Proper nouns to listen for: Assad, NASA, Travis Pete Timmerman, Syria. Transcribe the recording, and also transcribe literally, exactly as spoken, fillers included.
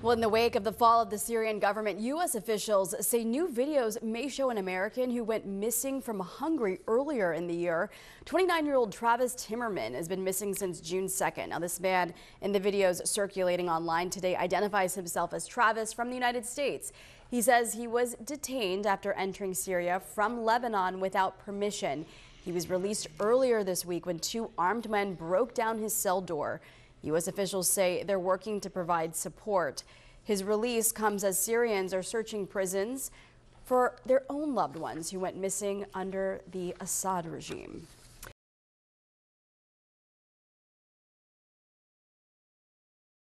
Well, in the wake of the fall of the Syrian government, U S officials say new videos may show an American who went missing from Hungary earlier in the year. twenty-nine-year-old Travis Timmerman has been missing since June second. Now, this man in the videos circulating online today identifies himself as Travis from the United States. He says he was detained after entering Syria from Lebanon without permission. He was released earlier this week when two armed men broke down his cell door. U S officials say they're working to provide support. His release comes as Syrians are searching prisons for their own loved ones who went missing under the Assad regime.